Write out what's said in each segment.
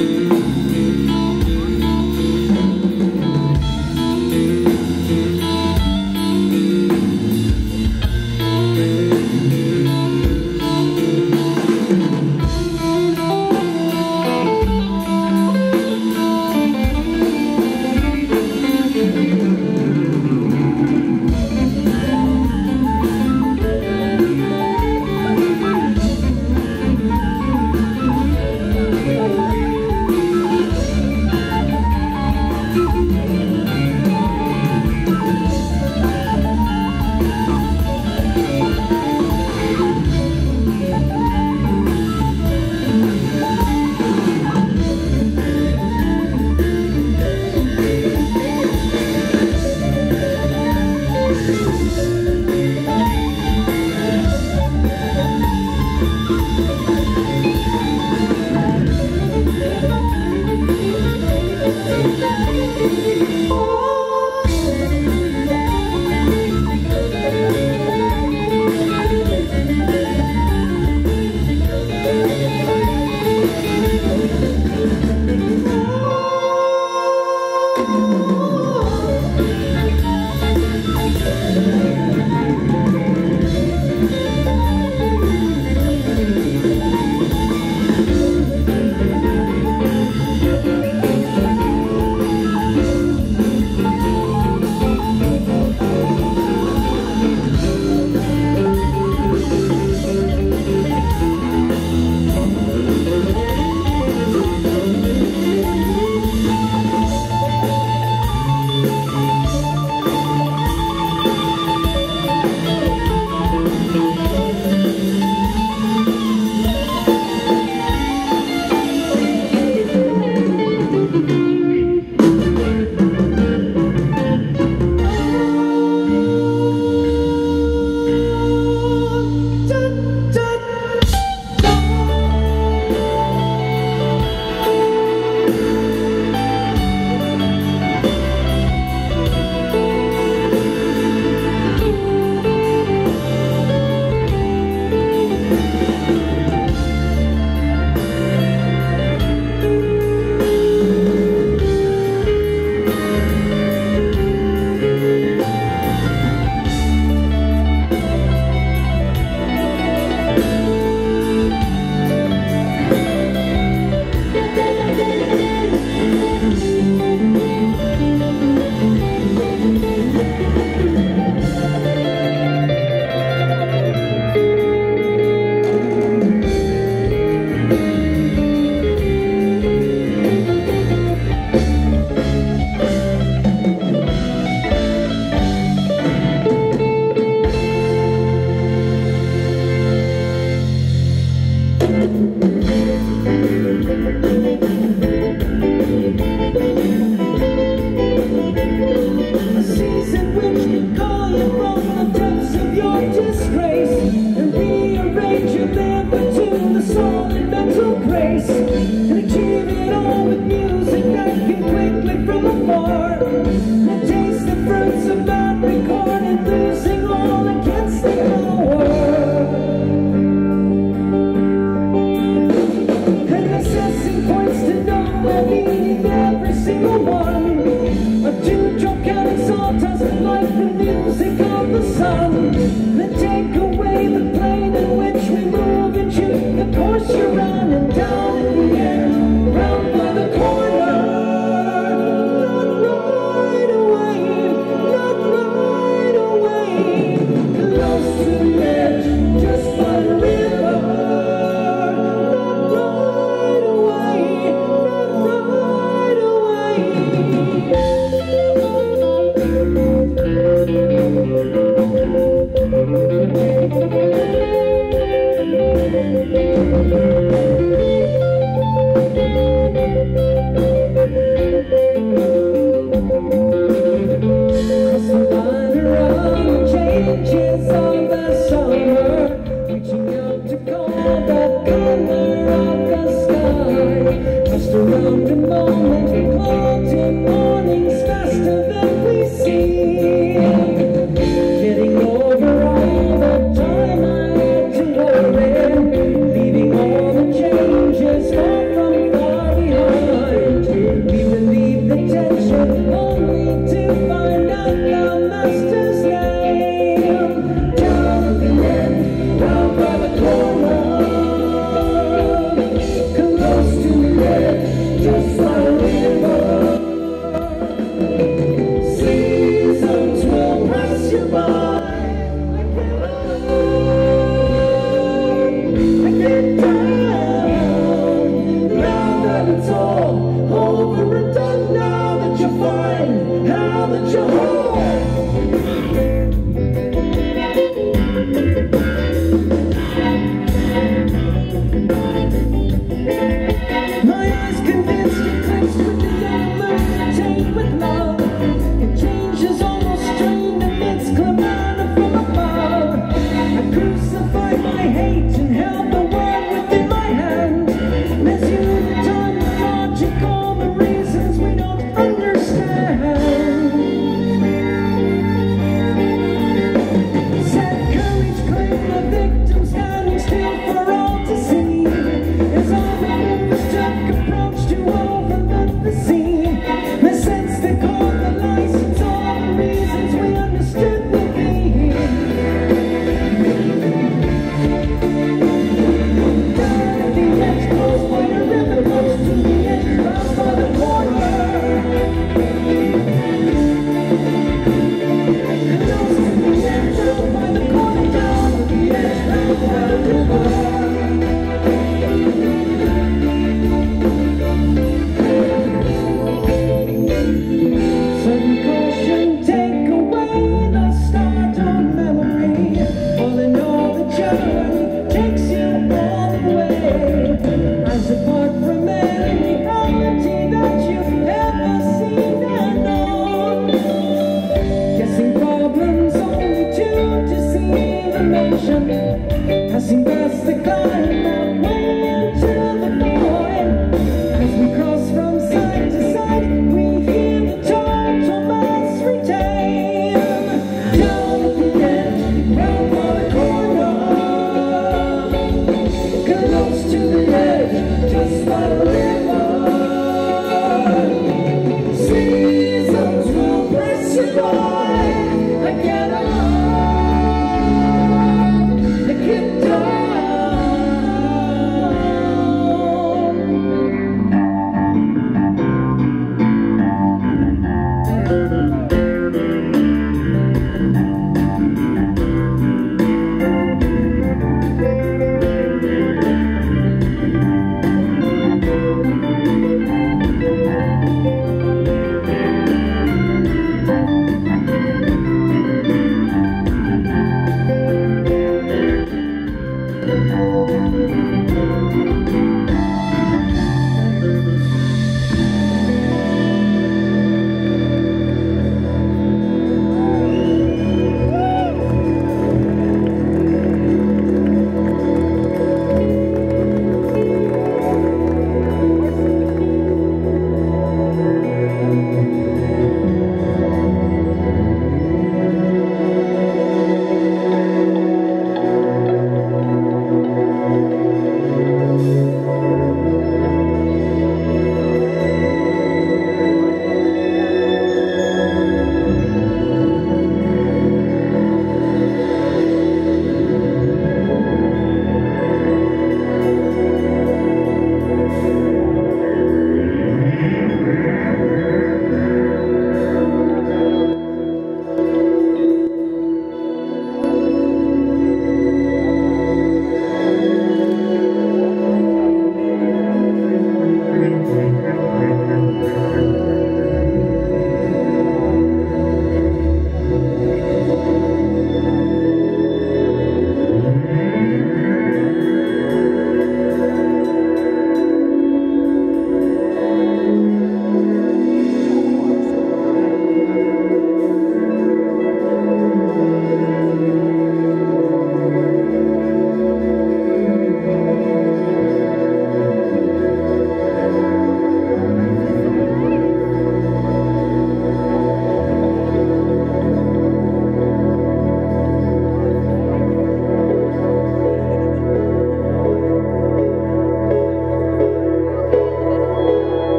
Far from far beyond. How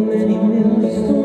many millions?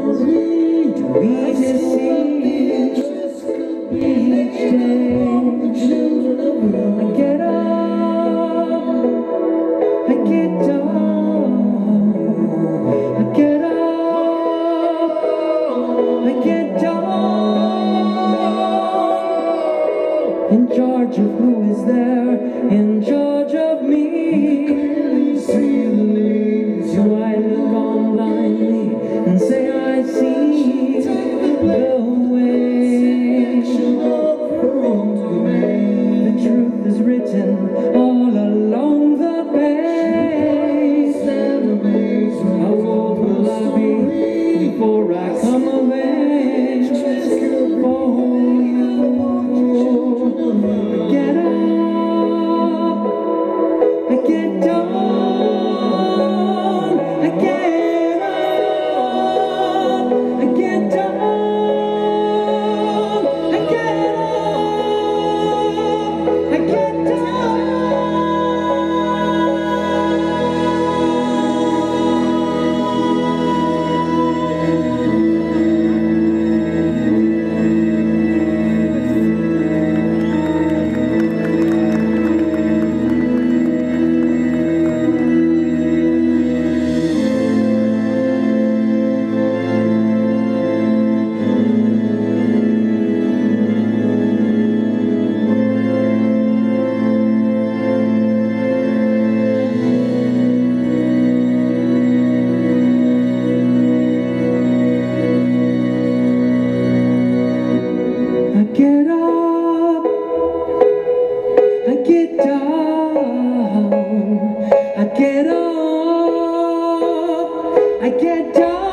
I can't die.